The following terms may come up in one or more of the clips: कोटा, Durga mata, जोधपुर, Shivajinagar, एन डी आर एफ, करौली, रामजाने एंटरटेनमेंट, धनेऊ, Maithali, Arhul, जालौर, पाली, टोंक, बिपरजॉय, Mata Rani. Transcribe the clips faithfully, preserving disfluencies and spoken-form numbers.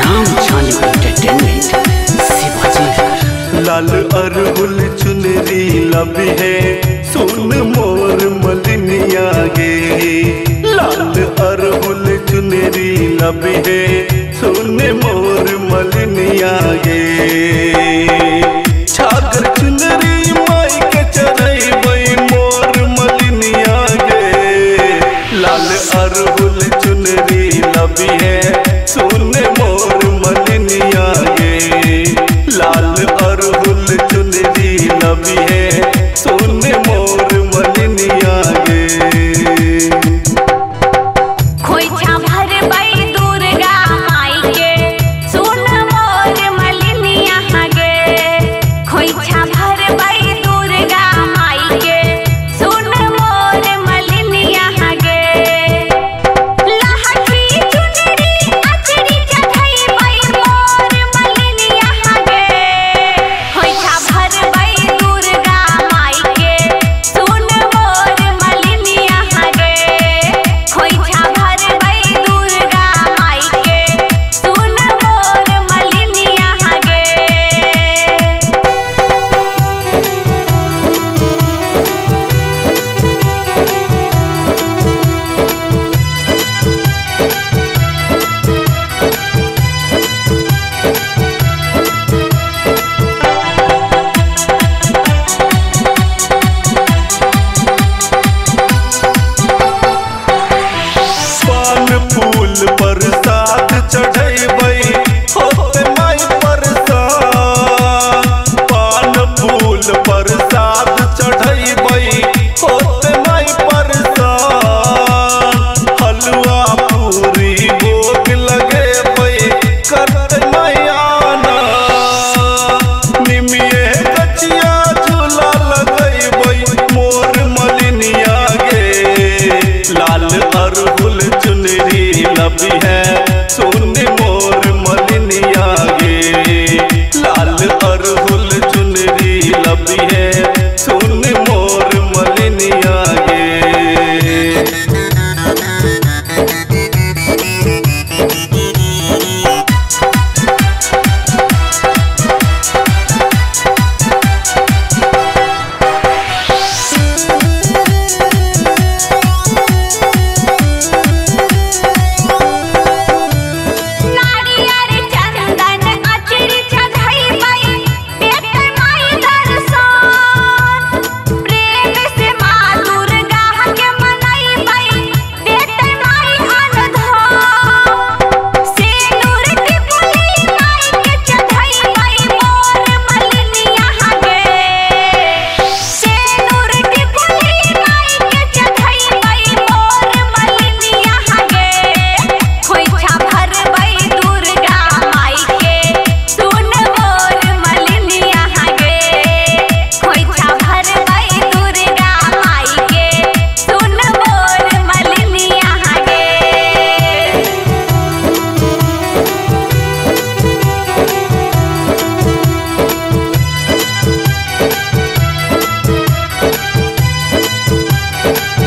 रामजाने एंटरटेनमेंट Shivajinagar. लाल अरहुल चुनरी लब है सुन मोर मलिनिया गे। लाल अरहुल चुनरी लब है सुन मोर मलिनिया गे। छागर चुनरी माई के चरई मोर मलिनिया गे। लाल अरहुल चुनरी लब है सुन मोर मलिनिया गे। लाल अरहुल चुनरी लब है सुन मोर मलिनिया गे। खोइछा भर बई दुर्गा माई के सुन मोर मलिनिया गे। खोइछा भर बई दुर्गा माई के सुन मोर मलिनिया गे। लहठी चुनरी अचरी चढ़ई बई मोर मलिनिया गे। खोइछा भर बई दुर्गा माई के सुन मोर मलिनिया गे। खोइछा भर बई दुर्गा माई के सुन मोर मलिनिया गे। पान फूल प्रसाद चढ़ई बई होत माई प्रसाद। पान फूल प्रसाद चढ़ई बई होत माई प्रसाद। हलवा पूरी भोग लगे बई करत माई आना। निमिये कचिया झूला लगई बई मोर मलिनिया गे। लाल अरहुल चुनरी लब है सुन मोर मलिनिया गे। लाल अरहुल चुनरी लब है सुन मोर मलिनिया गे। नारियर चंदन अचरी चढ़ई बई देत माई दर्शन। प्रेम से माँ दुर्गा के मनई बई देत माई अनधन। सिंदूर टिकुली माई के चढ़ई बई मोर मलिनिया गे। सिंदूर टिकुली माई के चढ़ई बई मोर मलिनिया गे। खोइछा भर बई दुर्गा माई के सुन मोर मलिनिया गे। खोइछा भर बई दुर्गा माई के सुन मोर मलिनिया गे।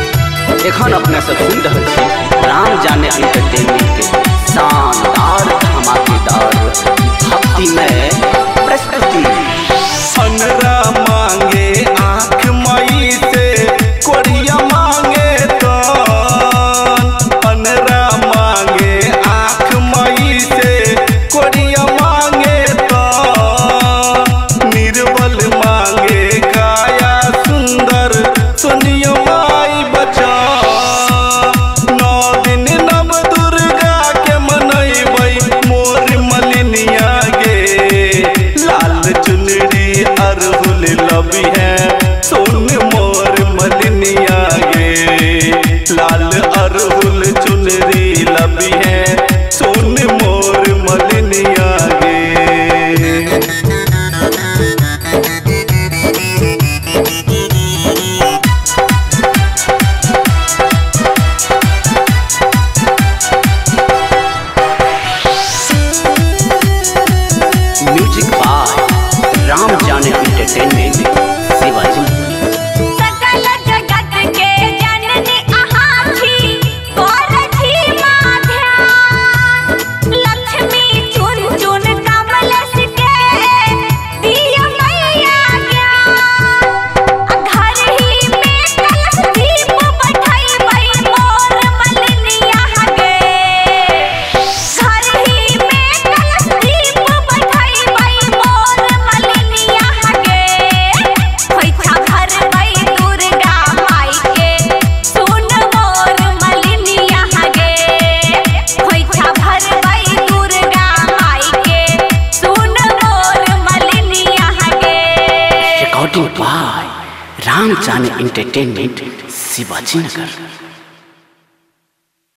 एखन अपना सब सुन रहल छी रामजाने एंटरटेनमेंट के शानदार धमाकेदार भक्तिमय प्रस्तुति। अनरा मांगे आँख माई से कोरिया मांगे दान। अनरा मांगे आँख माई से कोरिया मांगे दान। निर्बल मांगे काया सुंदर सुनियो माई बचा। नौ दिन नव दुर्गा के मनई बई मोर मलिनिया गे। लाल चुनरी अरहुल लब है सुन मोर मलिनिया गे। लाल अरहुल चुनरी लब है सुन मोर मलिनिया गे। एंटरटेनमेंट शिवाजीनगर।